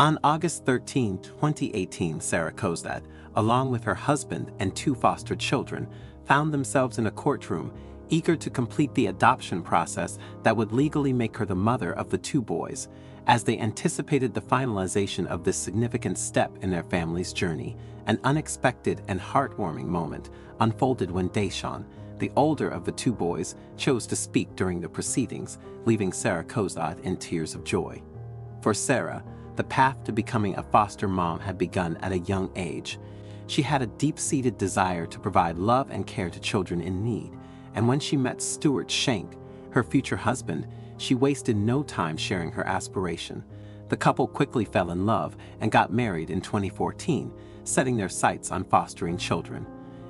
On August 13, 2018, Sarah Kozad, along with her husband and two foster children, found themselves in a courtroom, eager to complete the adoption process that would legally make her the mother of the two boys, as they anticipated the finalization of this significant step in their family's journey. An unexpected and heartwarming moment unfolded when Deshaun, the older of the two boys, chose to speak during the proceedings, leaving Sarah Kozad in tears of joy. For Sarah, the path to becoming a foster mom had begun at a young age. She had a deep-seated desire to provide love and care to children in need, and when she met Stuart Schenk, her future husband, she wasted no time sharing her aspiration. The couple quickly fell in love and got married in 2014, setting their sights on fostering children.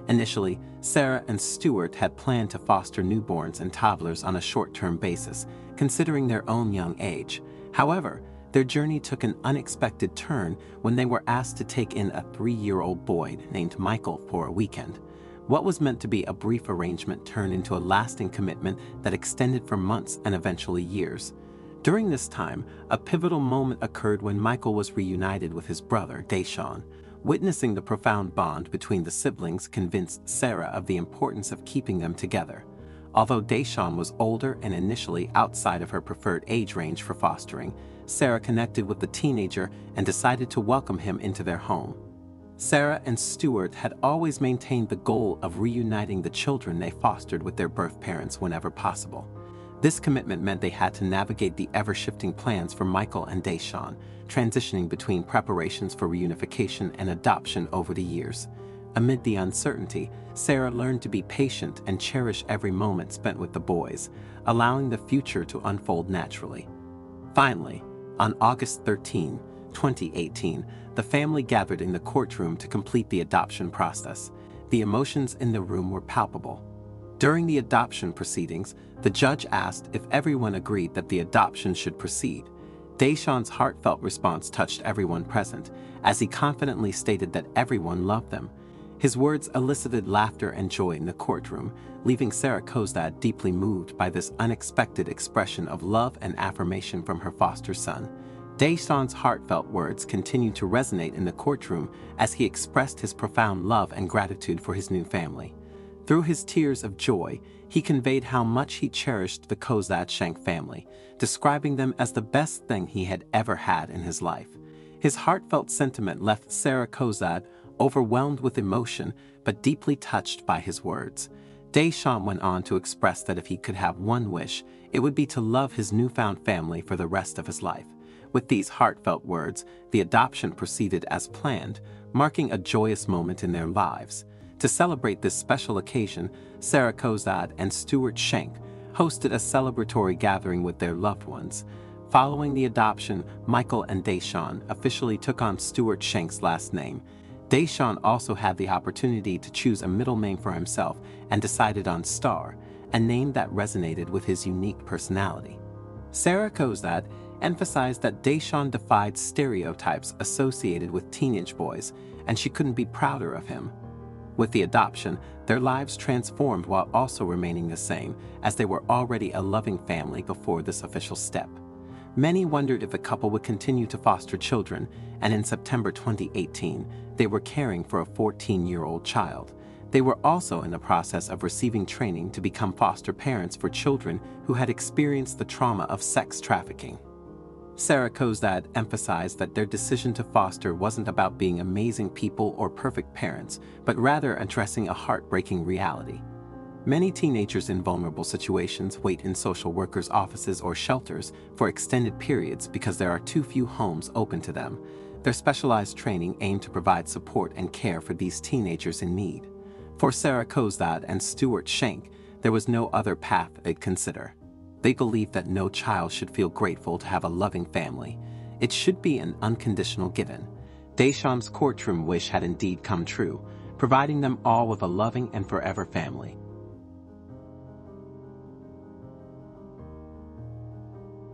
Initially, Sarah and Stuart had planned to foster newborns and toddlers on a short-term basis, considering their own young age. However, their journey took an unexpected turn when they were asked to take in a 3-year-old boy named Michael for a weekend. What was meant to be a brief arrangement turned into a lasting commitment that extended for months and eventually years. During this time, a pivotal moment occurred when Michael was reunited with his brother, Deshaun. Witnessing the profound bond between the siblings convinced Sarah of the importance of keeping them together. Although Deshaun was older and initially outside of her preferred age range for fostering, Sarah connected with the teenager and decided to welcome him into their home. Sarah and Stuart had always maintained the goal of reuniting the children they fostered with their birth parents whenever possible. This commitment meant they had to navigate the ever-shifting plans for Michael and Deshaun, transitioning between preparations for reunification and adoption over the years. Amid the uncertainty, Sarah learned to be patient and cherish every moment spent with the boys, allowing the future to unfold naturally. Finally, on August 13, 2018, the family gathered in the courtroom to complete the adoption process. The emotions in the room were palpable. During the adoption proceedings, the judge asked if everyone agreed that the adoption should proceed. Deshaun's heartfelt response touched everyone present, as he confidently stated that everyone loved them. His words elicited laughter and joy in the courtroom, leaving Sarah Kozad deeply moved by this unexpected expression of love and affirmation from her foster son. Deshaun's heartfelt words continued to resonate in the courtroom as he expressed his profound love and gratitude for his new family. Through his tears of joy, he conveyed how much he cherished the Kozad Schenk family, describing them as the best thing he had ever had in his life. His heartfelt sentiment left Sarah Kozad overwhelmed with emotion, but deeply touched by his words. Deshaun went on to express that if he could have one wish, it would be to love his newfound family for the rest of his life. With these heartfelt words, the adoption proceeded as planned, marking a joyous moment in their lives. To celebrate this special occasion, Sarah Kozad and Stuart Schenk hosted a celebratory gathering with their loved ones. Following the adoption, Michael and Deshaun officially took on Stuart Schenk's last name. Deshaun also had the opportunity to choose a middle name for himself and decided on Star, a name that resonated with his unique personality. Sarah Kozad emphasized that Deshaun defied stereotypes associated with teenage boys, and she couldn't be prouder of him. With the adoption, their lives transformed while also remaining the same, as they were already a loving family before this official step. Many wondered if the couple would continue to foster children, and in September 2018, they were caring for a 14-year-old child. They were also in the process of receiving training to become foster parents for children who had experienced the trauma of sex trafficking. Sarah Kozad emphasized that their decision to foster wasn't about being amazing people or perfect parents, but rather addressing a heartbreaking reality. Many teenagers in vulnerable situations wait in social workers' offices or shelters for extended periods because there are too few homes open to them. Their specialized training aimed to provide support and care for these teenagers in need. For Sarah Kozad and Stuart Schenk, there was no other path they'd consider. They believe that no child should feel grateful to have a loving family. It should be an unconditional given. Deshaun's courtroom wish had indeed come true, providing them all with a loving and forever family.